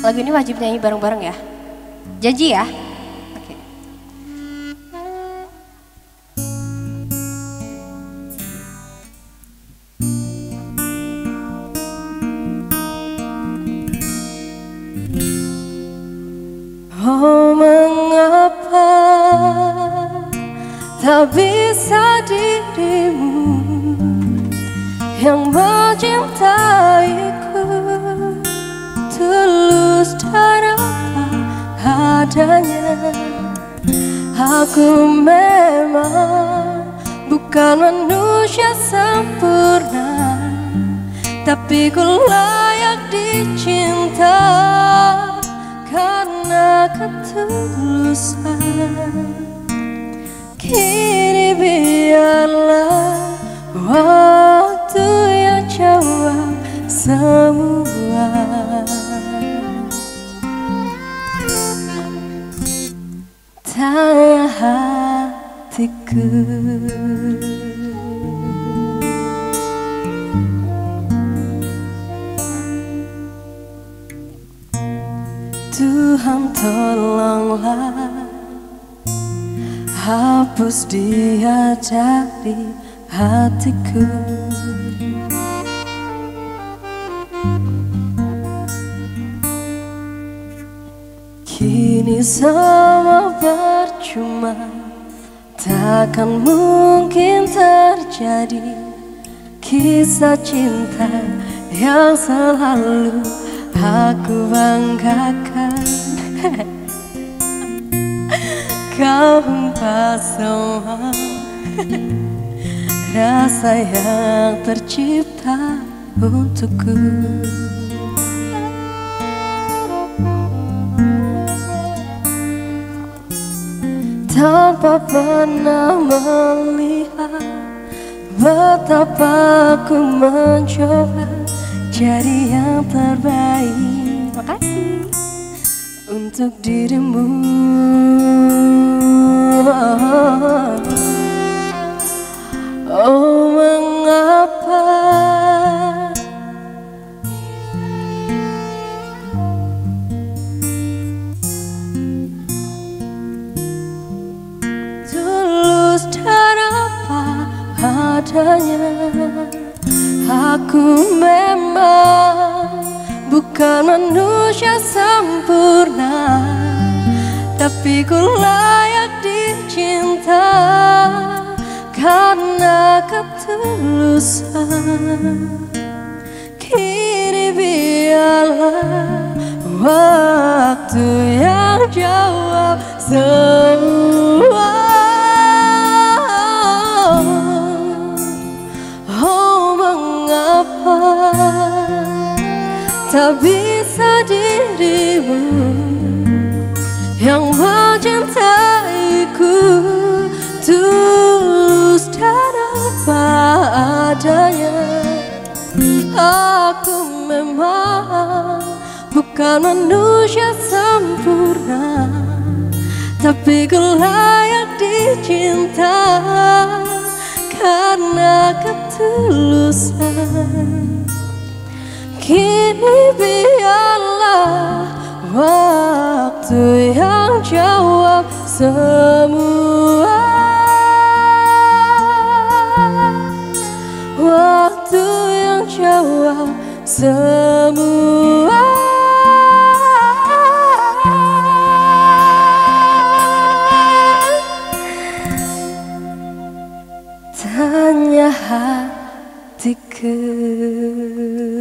Lagu ini wajib nyanyi bareng-bareng ya. Janji ya. Oke. Oh, mengapa tak bisa dirimu yang mencintaiku tulus dan apa adanya. Aku memang bukan manusia sempurna, tapi ku layak dicinta karena ketulusan. Kini biarlah waktu yang jawab semua. Tanya hatiku, Tuhan tolonglah hapus dia dari hatiku. Kini semua percuma, takkan mungkin terjadi kisah cinta yang selalu aku banggakan. Kau hempas semua rasa yang tercipta untukku. Tanpa pernah melihat betapa aku mencoba jadi yang terbaik. Terima kasih untuk dirimu. Oh, mengapa tulus dan apa adanya. Aku memang bukan manusia sempurna, tapi ku layak dicinta karena ketulusan. Kini biarlah waktu yang jawab semua. Oh, mengapa tak bisa dirimu yang mencintaiku tulus dan apa adanya. Aku memang bukan manusia sempurna, tapi ku layak dicinta karena ketulusan. Kini biarlah waktu yang jawab semua. Waktu yang jawab semua. Tanya hatiku.